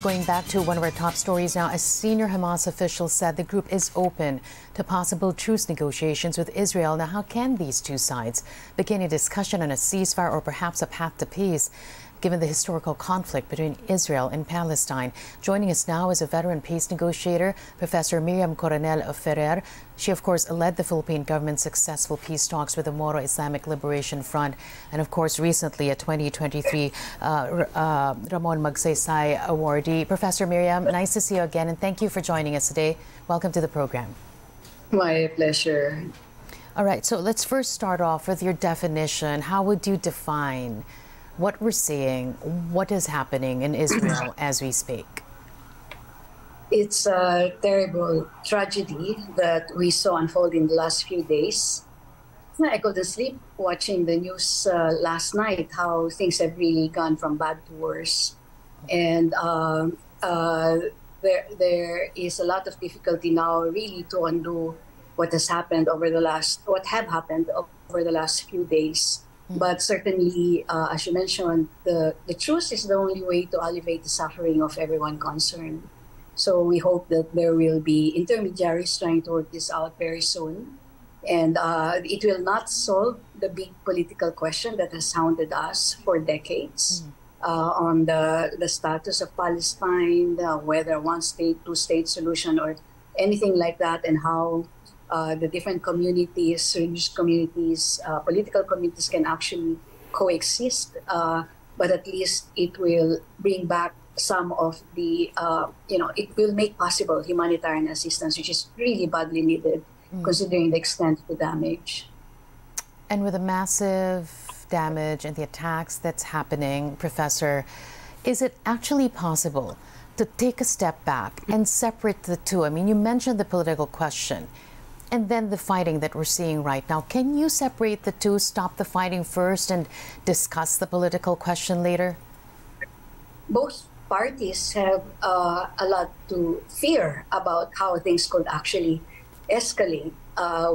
Going back to one of our top stories now, a senior Hamas official said the group is open to possible truce negotiations with Israel. Now, how can these two sides begin a discussion on a ceasefire or perhaps a path to peace, given the historical conflict between Israel and Palestine? Joining us now is a veteran peace negotiator, Professor Miriam Coronel-Ferrer. She, of course, led the Philippine government's successful peace talks with the Moro Islamic Liberation Front. And, of course, recently a 2023 Ramon Magsaysay awardee. Professor Miriam, nice to see you again, and thank you for joining us today. Welcome to the program. My pleasure. All right, so let's first start off with your definition. How would you define what we're seeing, what is happening in Israel as we speak? It's a terrible tragedy that we saw unfold in the last few days. I couldn't sleep watching the news last night, how things have really gone from bad to worse. And there is a lot of difficulty now really to undo what have happened over the last few days. But certainly, as you mentioned, the truth is the only way to alleviate the suffering of everyone concerned. So we hope that there will be intermediaries trying to work this out very soon. And it will not solve the big political question that has hounded us for decades on the status of Palestine, whether one state, two-state solution or anything like that, and how the different communities, religious communities, political communities can actually coexist, but at least it will bring back some of the, it will make possible humanitarian assistance, which is really badly needed considering the extent of the damage. And with the massive damage and the attacks that's happening, Professor, is it actually possible to take a step back and separate the two? I mean, you mentioned the political question, and then the fighting that we're seeing right now. Can you separate the two, stop the fighting first and discuss the political question later? Both parties have a lot to fear about how things could actually escalate.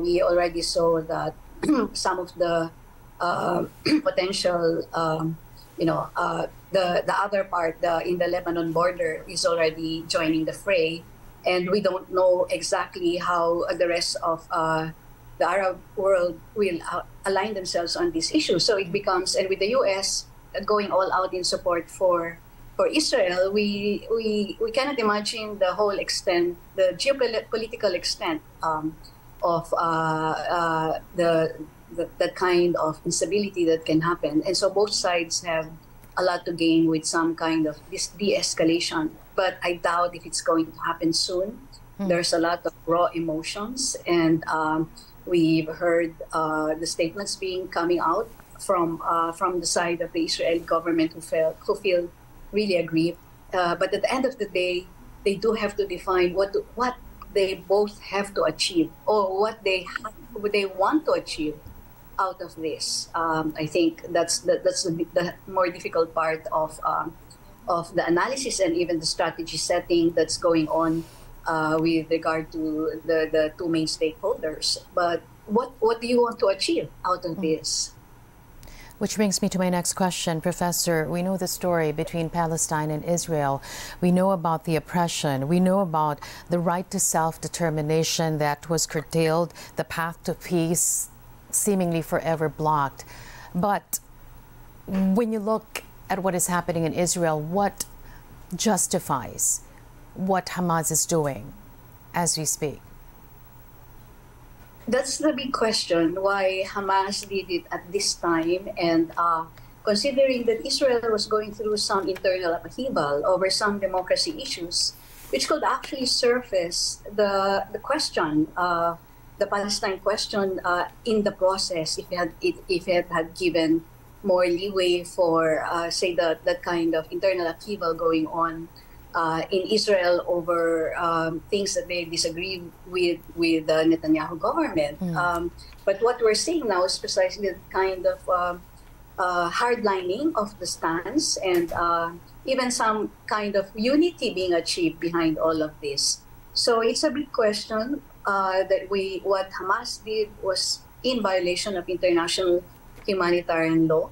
We already saw that some of the potential, the other part in the Lebanon border is already joining the fray. And we don't know exactly how the rest of the Arab world will align themselves on this issue. So it becomes, and with the U.S. going all out in support for Israel, we cannot imagine the whole extent, the geopolitical extent of the kind of instability that can happen. And so both sides have a lot to gain with some kind of this de-escalation. But I doubt if it's going to happen soon. There's a lot of raw emotions, and we've heard the statements coming out from the side of the Israeli government who feel really aggrieved. But at the end of the day, they do have to define what they both have to achieve, or what they want to achieve out of this. I think that's the more difficult part of the analysis and even the strategy setting that's going on with regard to the two main stakeholders. But what do you want to achieve out of this? Which brings me to my next question, Professor. We know the story between Palestine and Israel. We know about the oppression. We know about the right to self-determination that was curtailed, the path to peace seemingly forever blocked. But when you look at what is happening in Israel, what justifies what Hamas is doing as we speak? That's the big question, why Hamas did it at this time. And considering that Israel was going through some internal upheaval over some democracy issues, which could actually surface the question, the Palestine question, in the process if it had given more leeway for, say, that kind of internal upheaval going on in Israel over things that they disagree with the Netanyahu government. But what we're seeing now is precisely the kind of hardlining of the stance and even some kind of unity being achieved behind all of this. So it's a big question that what Hamas did was in violation of international humanitarian law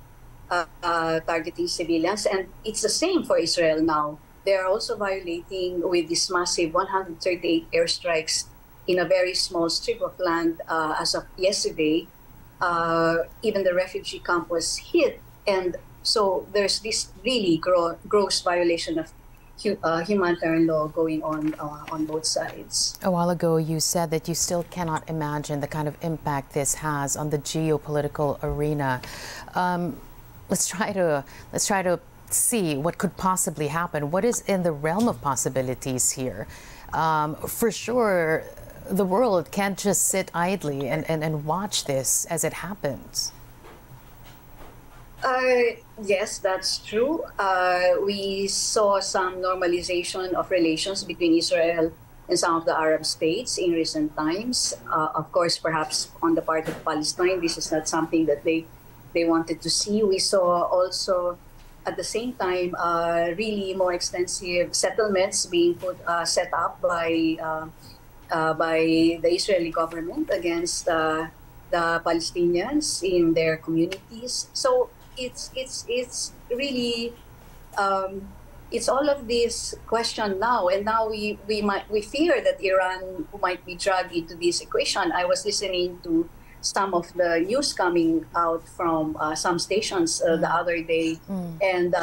targeting civilians, and it's the same for Israel now. they are also violating with this massive 138 airstrikes in a very small strip of land as of yesterday. Even the refugee camp was hit. And so there's this really gross violation of humanitarian law going on both sides. A while ago, you said that you still cannot imagine the kind of impact this has on the geopolitical arena. Let's try to see what could possibly happen. What is in the realm of possibilities here? For sure, the world can't just sit idly and watch this as it happens. Yes, that's true. We saw some normalization of relations between Israel and some of the Arab states in recent times. Of course, perhaps on the part of Palestine, this is not something that they wanted to see. We saw also, at the same time, really more extensive settlements being set up by the Israeli government against the Palestinians in their communities. So it's really it's all of this question now, and now we fear that Iran might be dragged into this equation. I was listening to some of the news coming out from some stations the other day, and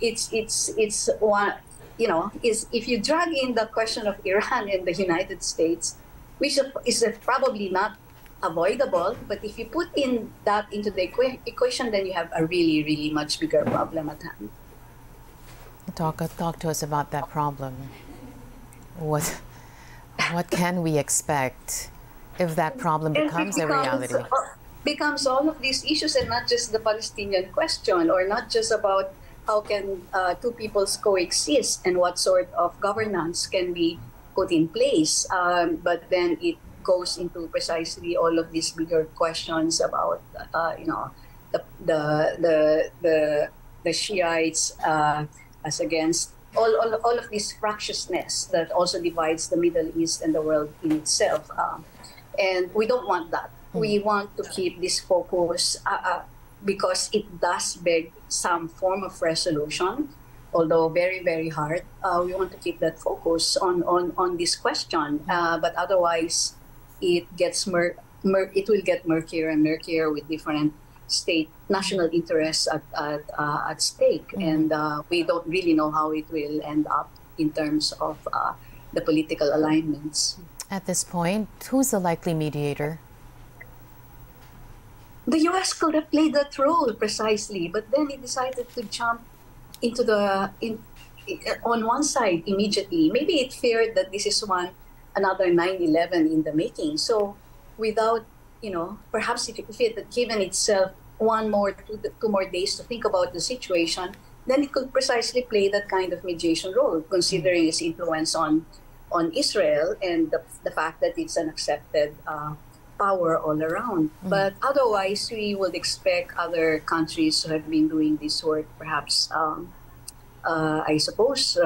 it's one, you know, is if you drag in the question of Iran and the United States, which is probably not avoidable, but if you put in that into the equation, then you have a really, really much bigger problem at hand. Talk to us about that problem. What can we expect if that problem becomes a reality? Becomes all of these issues, and not just the Palestinian question, or not just about how can two peoples coexist and what sort of governance can be put in place, but then it goes into precisely all of these bigger questions about you know, the Shiites as against all of this fractiousness that also divides the Middle East and the world in itself, and we don't want that. We want to keep this focus because it does beg some form of resolution, although very, very hard. We want to keep that focus on this question, but otherwise it gets it will get murkier and murkier with different state national interests at stake, and we don't really know how it will end up in terms of the political alignments. At this point, who's the likely mediator? The U.S. could have played that role precisely, but then it decided to jump into on one side immediately. Maybe it feared that this is another 9/11 in the making. So without, you know, perhaps if it had given itself two more days to think about the situation, then it could precisely play that kind of mediation role, considering its influence on Israel and the fact that it's an accepted power all around. But otherwise, we would expect other countries who have been doing this work, perhaps, I suppose,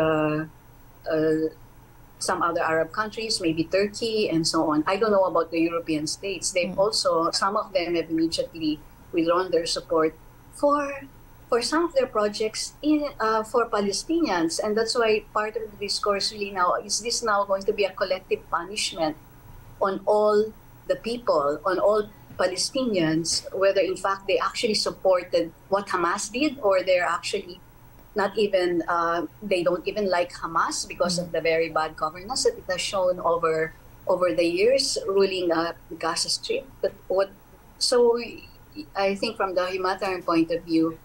some other Arab countries, maybe Turkey and so on. I don't know about the European states. They've also, some of them have immediately withdrawn their support for some of their projects for Palestinians. And that's why part of the discourse really now is this now going to be a collective punishment on all the people, on all Palestinians, whether in fact they actually supported what Hamas did, or they're actually not even, they don't even like Hamas because of the very bad governance that it has shown over the years, ruling the Gaza Strip. But so I think from the humanitarian point of view,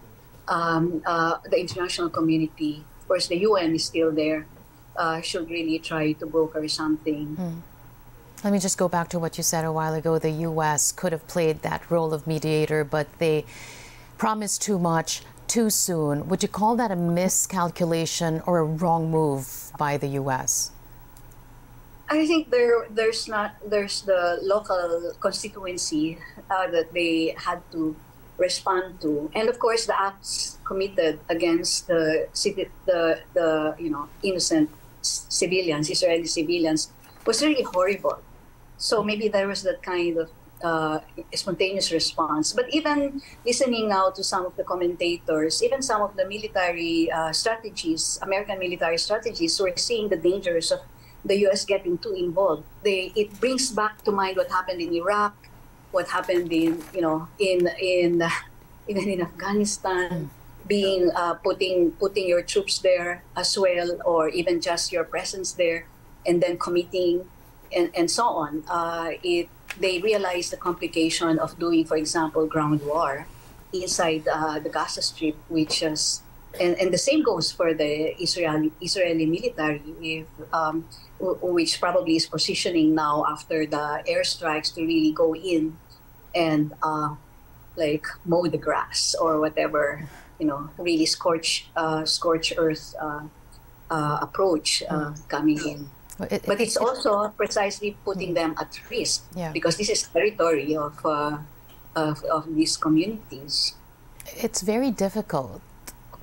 the international community, of course the UN is still there, should really try to broker something. Let me just go back to what you said a while ago. The U.S. could have played that role of mediator, but they promised too much too soon. Would you call that a miscalculation or a wrong move by the U.S.? I think there's the local constituency that they had to respond to, and of course the acts committed against the you know, innocent civilians, Israeli civilians, was really horrible. So maybe there was that kind of spontaneous response. But even listening now to some of the commentators, even some of the military strategies, American military strategies, we're seeing the dangers of the U.S. getting too involved. It brings back to mind what happened in Iraq, what happened in, you know, even in Afghanistan, being putting your troops there as well, or even just your presence there, and then committing, and so on. They realize the complication of doing, for example, ground war inside the Gaza Strip, which is. And the same goes for the Israeli military, if, which probably is positioning now after the airstrikes to really go in and like mow the grass or whatever, you know, really scorch earth approach coming in. But it's also precisely putting them at risk, yeah, because this is territory of these communities. It's very difficult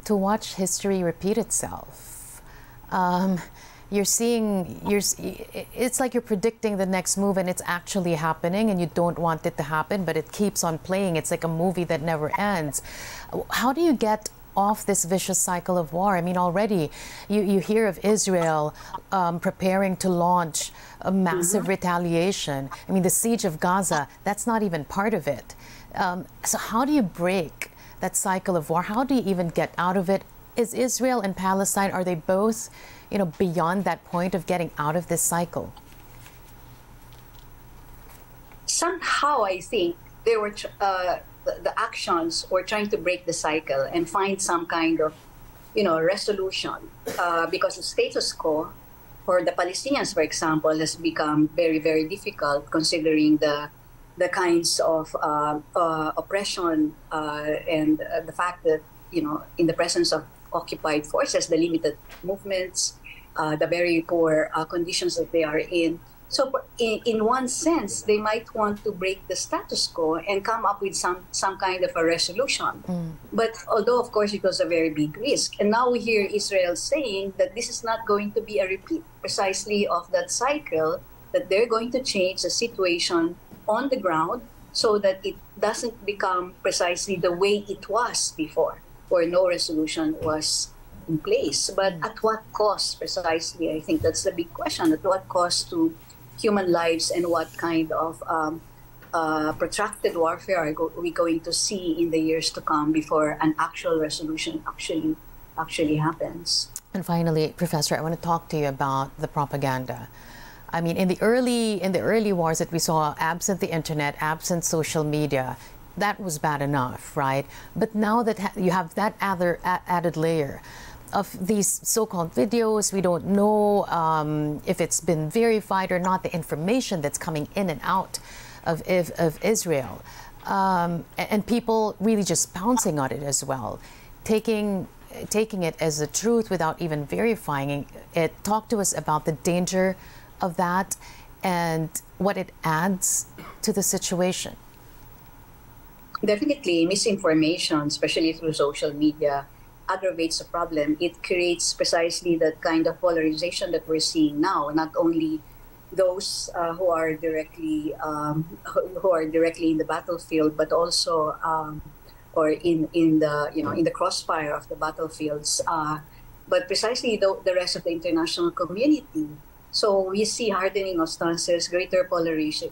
to watch history repeat itself. It's like you're predicting the next move and it's actually happening and you don't want it to happen, but it keeps on playing. It's like a movie that never ends. How do you get off this vicious cycle of war? I mean, already you hear of Israel preparing to launch a massive retaliation. I mean, the siege of Gaza, that's not even part of it. So how do you break that cycle of war? How do you even get out of it? Is Israel and Palestine, are they both, you know, beyond that point of getting out of this cycle? Somehow, I think they were the actions were trying to break the cycle and find some kind of, you know, resolution, because the status quo for the Palestinians, for example, has become very, very difficult considering the kinds of oppression and the fact that, you know, in the presence of occupied forces, the limited movements, the very poor conditions that they are in. So in one sense, they might want to break the status quo and come up with some kind of a resolution. But although, of course, it was a very big risk. And now we hear Israel saying that this is not going to be a repeat precisely of that cycle, that they're going to change the situation on the ground so that it doesn't become precisely the way it was before, where no resolution was in place. But at what cost precisely? I think that's the big question. At what cost to human lives, and what kind of protracted warfare are we going to see in the years to come before an actual resolution actually happens? And finally, Professor, I want to talk to you about the propaganda. I mean, in the early wars that we saw, absent the internet, absent social media, that was bad enough, right? But now that you have that other added layer of these so-called videos, we don't know if it's been verified or not, the information that's coming in and out of Israel, and people really just pouncing on it as well, taking it as the truth without even verifying it. Talk to us about the danger of that and what it adds to the situation. Definitely, misinformation, especially through social media, aggravates the problem. It creates precisely that kind of polarization that we're seeing now. Not only those who are directly in the battlefield, but also or in the crossfire of the battlefields, but precisely the rest of the international community. So we see hardening of stances, greater polarization,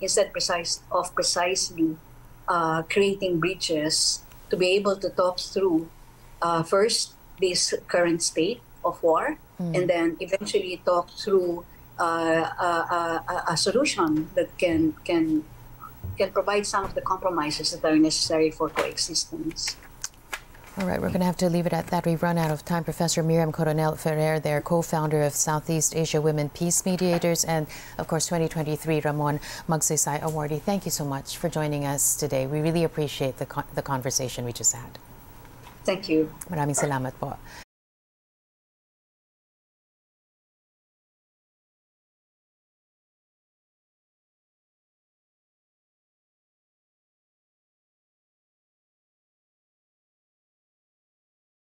instead of precisely creating breaches to be able to talk through first this current state of war, and then eventually talk through a solution that can provide some of the compromises that are necessary for coexistence. All right, we're going to have to leave it at that. We've run out of time. Professor Miriam Coronel-Ferrer, their co-founder of Southeast Asia Women Peace Mediators, and of course, 2023 Ramon Magsaysay awardee. Thank you so much for joining us today. We really appreciate the conversation we just had. Thank you. Maraming salamat po.